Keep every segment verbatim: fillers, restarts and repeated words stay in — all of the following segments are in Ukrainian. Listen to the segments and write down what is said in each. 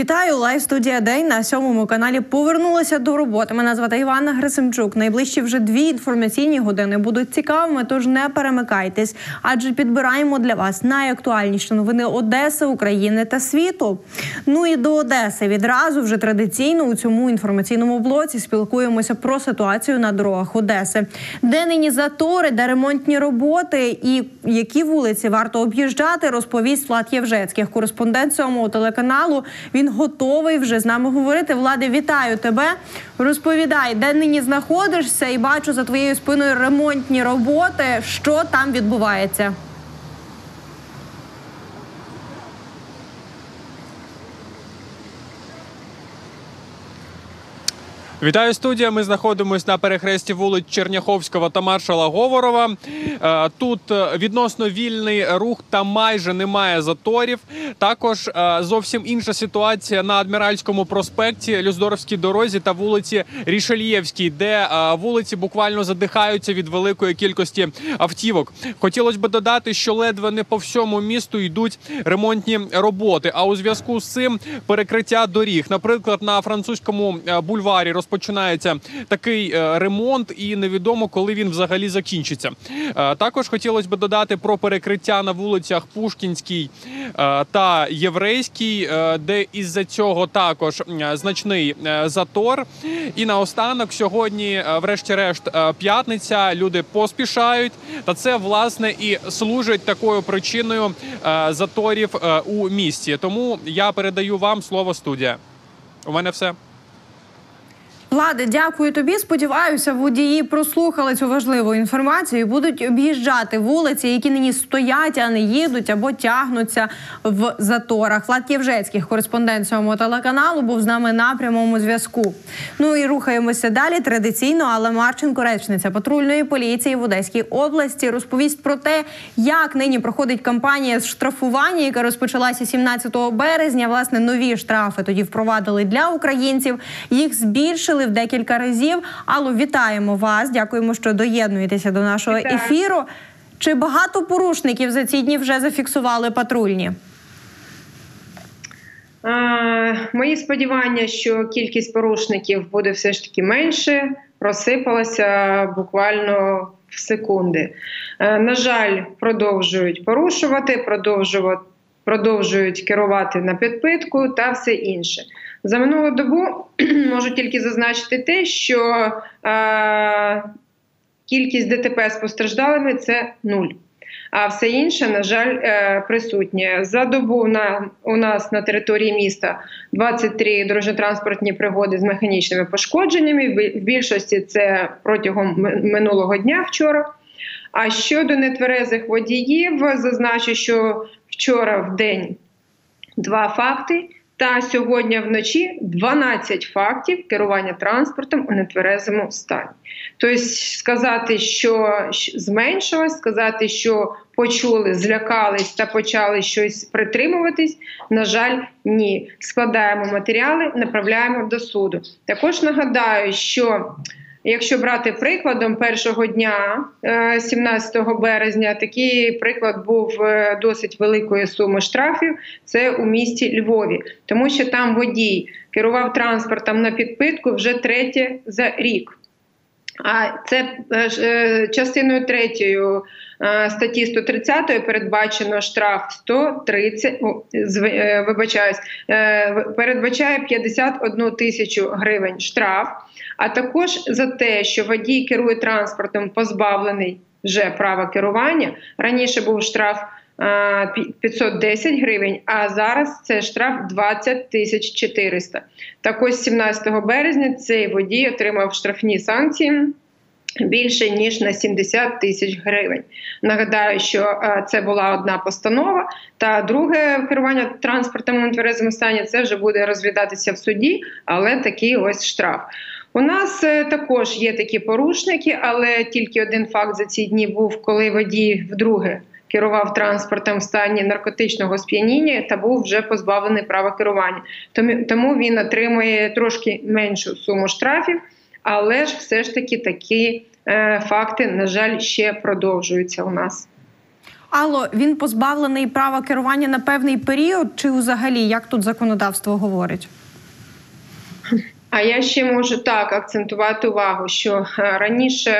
Вітаю! Лайв-студія «День» на сьомому каналі повернулася до роботи. Мене звати Іванна Грисимчук. Найближчі вже дві інформаційні години будуть цікавими, тож не перемикайтесь. Адже підбираємо для вас найактуальніші новини Одеси, України та світу. Ну і до Одеси. Відразу вже традиційно у цьому інформаційному блоці спілкуємося про ситуацію на дорогах Одеси. Де нині затори, де ремонтні роботи і які вулиці варто об'їжджати, розповість Влад Євжицький, кореспондент сьомого телеканалу. Він готовий вже з нами говорити. Владе, вітаю тебе. Розповідай, де нині знаходишся, і бачу за твоєю спиною ремонтні роботи. Що там відбувається? Вітаю, студія. Ми знаходимося на перехресті вулиць Черняховського та Маршала Говорова. Тут відносно вільний рух та майже немає заторів. Також зовсім інша ситуація на Адміральському проспекті, Люстдорфській дорозі та вулиці Рішелієвській, де вулиці буквально задихаються від великої кількості автівок. Хотілося б додати, що ледве не по всьому місту йдуть ремонтні роботи, а у зв'язку з цим перекриття доріг. Наприклад, на Французькому бульварі розповідає починається такий ремонт і невідомо, коли він взагалі закінчиться. Також хотілося б додати про перекриття на вулицях Пушкінській та Єврейській, де із-за цього також значний затор. І наостанок сьогодні, врешті-решт, п'ятниця, люди поспішають. Та це, власне, і служить такою причиною заторів у місті. Тому я передаю вам слово, студія. У мене все. Владе, дякую тобі. Сподіваюся, водії прослухали цю важливу інформацію і будуть об'їжджати вулиці, які нині стоять, а не їдуть або тягнуться в заторах. Влад Євжицький, кореспондент сьомого телеканалу, був з нами на прямому зв'язку. Ну і рухаємося далі. Традиційно Алла Марченко, речниця патрульної поліції в Одеській області, розповість про те, як нині проходить кампанія з штрафування, яка розпочалася сімнадцятого березня. Власне, нові штрафи тоді впровадили для українців. Їх збільшили в декілька разів. Алло, вітаємо вас. Дякуємо, що доєднуєтеся до нашого ефіру. Чи багато порушників за ці дні вже зафіксували патрульні? Мої сподівання, що кількість порушників буде все ж таки менше, розсипалася буквально в секунди. На жаль, продовжують порушувати, продовжувати продовжують керувати на підпитку та все інше. За минулу добу можу тільки зазначити те, що е, кількість Де Те Пе з постраждалими – це нуль. А все інше, на жаль, е, присутнє. За добу на, у нас на території міста двадцять три дорожньо-транспортні пригоди з механічними пошкодженнями. В більшості це протягом минулого дня вчора. А щодо нетверезих водіїв, зазначу, що вчора в день два факти, та сьогодні вночі дванадцять фактів керування транспортом у нетверезому стані. Тобто сказати, що зменшилось, сказати, що почули, злякались та почали щось притримуватись, на жаль, ні. Складаємо матеріали, направляємо до суду. Також нагадаю, що якщо брати прикладом першого дня, сімнадцятого березня, такий приклад був досить великої суми штрафів, це у місті Львові. Тому що там водій керував транспортом на підпитку вже третє за рік. А це частиною третьою статті сто тридцять передбачено штраф сто тридцять, вибачаюсь, передбачає п'ятдесят одну тисячу гривень штраф, а також за те, що водій керує транспортом позбавлений вже права керування. Раніше був штраф п'ятсот десять гривень, а зараз це штраф двадцять тисяч чотириста. Так ось сімнадцятого березня цей водій отримав штрафні санкції більше, ніж на сімдесят тисяч гривень. Нагадаю, що це була одна постанова, та друге керування транспортом у нетверезому стані, це вже буде розглядатися в суді, але такий ось штраф. У нас також є такі порушники, але тільки один факт за ці дні був, коли водій вдруге керував транспортом в стані наркотичного сп'яніння та був вже позбавлений права керування. Тому він отримує трошки меншу суму штрафів, але ж все ж таки такі факти, на жаль, ще продовжуються у нас. Алло, він позбавлений права керування на певний період чи взагалі, як тут законодавство говорить? А я ще можу так акцентувати увагу, що раніше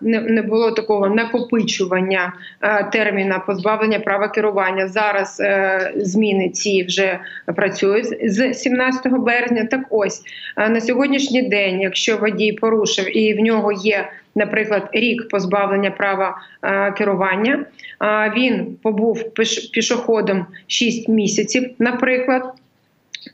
не було такого накопичування терміна позбавлення права керування. Зараз зміни ці вже працюють з сімнадцятого березня. Так ось, на сьогоднішній день, якщо водій порушив і в нього є, наприклад, рік позбавлення права керування, він побув пішоходом шість місяців, наприклад,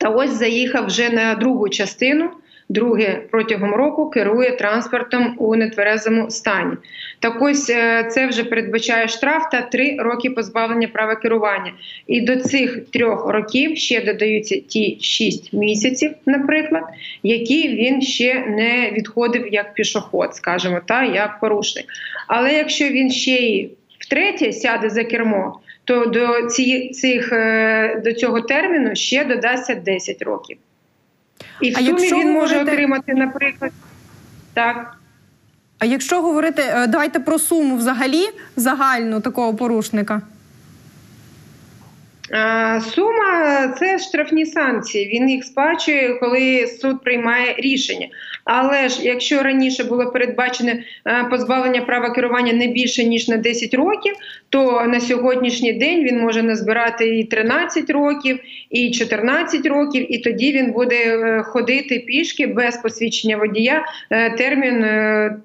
та ось заїхав вже на другу частину, друге протягом року керує транспортом у нетверезому стані. Так ось це вже передбачає штраф та три роки позбавлення права керування. І до цих трьох років ще додаються ті шість місяців, наприклад, які він ще не відходив як пішохід, скажімо, та як порушник. Але якщо він ще і втретє сяде за кермо, то до, цих, до цього терміну ще додасться десять років. І в а сумі він може говорити... отримати, наприклад, так. А якщо говорити, давайте про суму взагалі загальну такого порушника. Сума – це штрафні санкції, він їх сплачує, коли суд приймає рішення. Але ж якщо раніше було передбачено позбавлення права керування не більше, ніж на десять років, то на сьогоднішній день він може назбирати і тринадцять років, і чотирнадцять років, і тоді він буде ходити пішки без посвідчення водія термін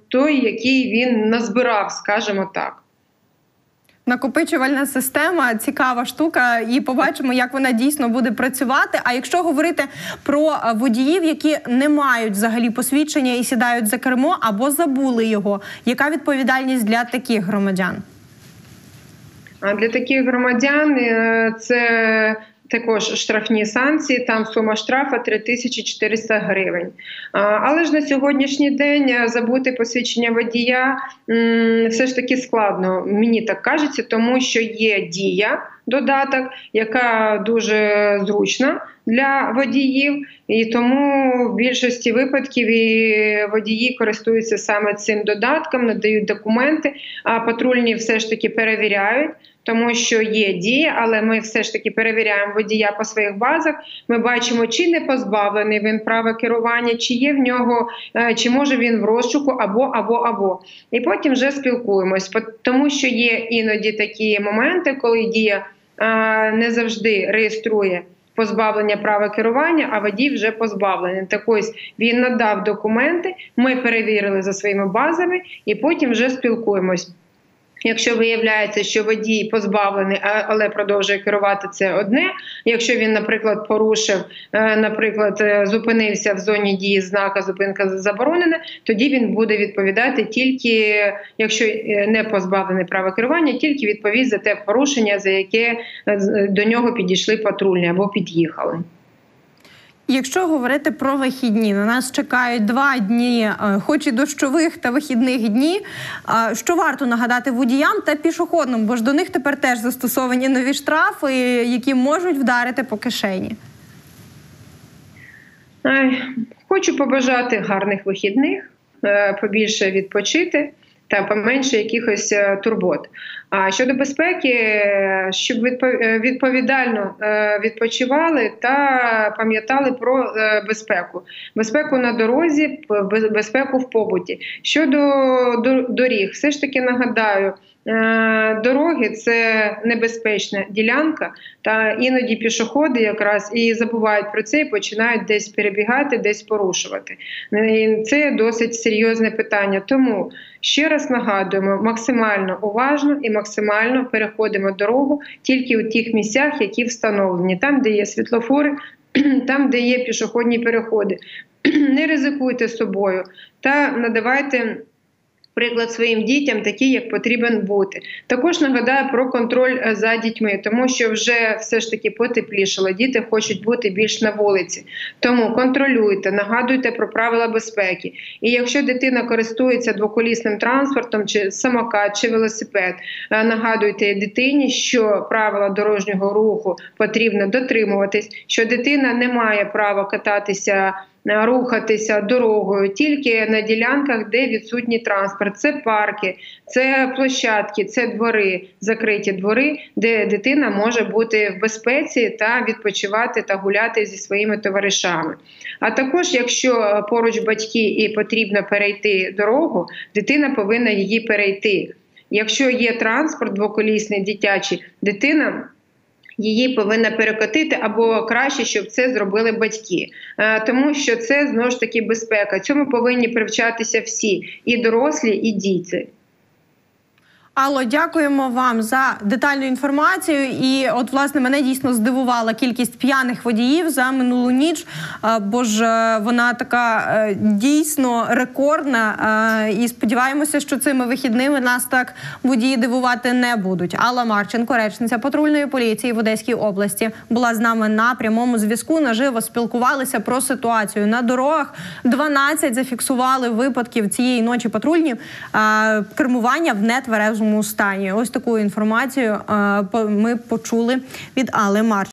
той, який він назбирав, скажімо так. Накопичувальна система – цікава штука, і побачимо, як вона дійсно буде працювати. А якщо говорити про водіїв, які не мають взагалі посвідчення і сідають за кермо або забули його, яка відповідальність для таких громадян? А для таких громадян це... також штрафні санкції, там сума штрафа три тисячі чотириста гривень. Але ж на сьогоднішній день забути посвідчення водія все ж таки складно, мені так кажеться, тому що є дія, додаток, яка дуже зручна для водіїв, і тому в більшості випадків і водії користуються саме цим додатком, надають документи, а патрульні все ж таки перевіряють, тому що є дія, але ми все ж таки перевіряємо водія по своїх базах, ми бачимо, чи не позбавлений він права керування, чи є в нього, чи може він в розшуку, або, або, або. І потім вже спілкуємось, тому що є іноді такі моменти, коли дія не завжди реєструє позбавлення права керування, а водій вже позбавлений. Так ось він надав документи, ми перевірили за своїми базами і потім вже спілкуємось. Якщо виявляється, що водій позбавлений, але продовжує керувати, це одне. Якщо він, наприклад, порушив, наприклад, зупинився в зоні дії знака «зупинка заборонена», тоді він буде відповідати тільки, якщо не позбавлений права керування, тільки відповість за те порушення, за яке до нього підійшли патрульні або під'їхали. Якщо говорити про вихідні, на нас чекають два дні, хоч і дощових та вихідних дні, що варто нагадати водіям та пішоходам, бо ж до них тепер теж застосовані нові штрафи, які можуть вдарити по кишені? Хочу побажати гарних вихідних, побільше відпочити та поменше якихось турбот. А щодо безпеки, щоб відповідально відпочивали та пам'ятали про безпеку. Безпеку на дорозі, безпеку в побуті. Щодо доріг, все ж таки нагадаю, дороги – це небезпечна ділянка, та іноді пішоходи якраз і забувають про це, і починають десь перебігати, десь порушувати. Це досить серйозне питання. Тому ще раз нагадуємо, максимально уважно і максимально переходимо дорогу тільки у тих місцях, які встановлені. Там, де є світлофори, там, де є пішохідні переходи. Не ризикуйте собою та надавайте приклад своїм дітям такий, як потрібен бути. Також нагадаю про контроль за дітьми, тому що вже все ж таки потеплішало, діти хочуть бути більш на вулиці. Тому контролюйте, нагадуйте про правила безпеки. І якщо дитина користується двоколісним транспортом, чи самокат, чи велосипед, нагадуйте дитині, що правила дорожнього руху потрібно дотримуватись, що дитина не має права кататися рухатися дорогою тільки на ділянках, де відсутній транспорт. Це парки, це площадки, це двори, закриті двори, де дитина може бути в безпеці та відпочивати та гуляти зі своїми товаришами. А також, якщо поруч батьки і потрібно перейти дорогу, дитина повинна її перейти. Якщо є транспорт двоколісний, дитячий, дитина її повинна перекотити, або краще, щоб це зробили батьки. Тому що це, знову ж таки, безпека. Цьому повинні привчатися всі, і дорослі, і діти. Алло, дякуємо вам за детальну інформацію. І от, власне, мене дійсно здивувала кількість п'яних водіїв за минулу ніч, бо ж вона така дійсно рекордна. І сподіваємося, що цими вихідними нас так водії дивувати не будуть. Алла Марченко, речниця патрульної поліції в Одеській області, була з нами на прямому зв'язку, наживо спілкувалися про ситуацію на дорогах. дванадцять зафіксували випадків цієї ночі патрульні кермування в нетверезому стані. Ось таку інформацію ми почули від Алли Марченко.